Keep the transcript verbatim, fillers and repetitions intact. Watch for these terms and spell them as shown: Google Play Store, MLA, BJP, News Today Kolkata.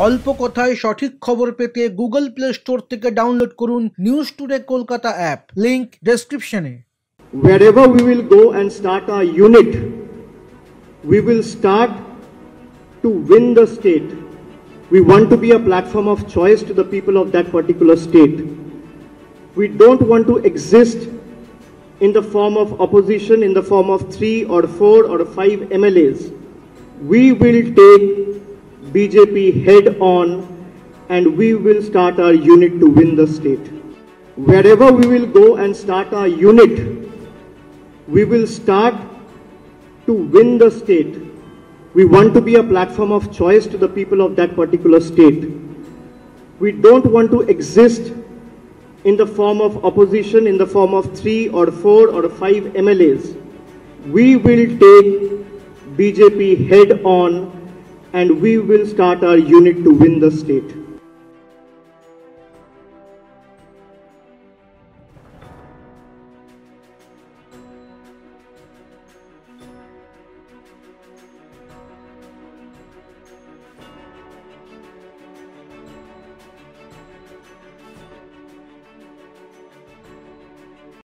अल्प कथाय सठिक खबर पेते गूगल प्ले स्टोर थेके डाउनलोड करुन news today Kolkata app. Link डेस्क्रिप्शने। Wherever we will go and start our unit, we will start to win the state. We want to be a platform of choice to the people of that particular state. We don't want to exist in the form of opposition, in the form of three or four or five M L As. We will take B J P head on and we will start our unit to win the state. Wherever we will go and start our unit, we will start to win the state. We want to be a platform of choice to the people of that particular state. We don't want to exist in the form of opposition, in the form of three or four or five M L As. We will take B J P head on and we will start our unit to win the state.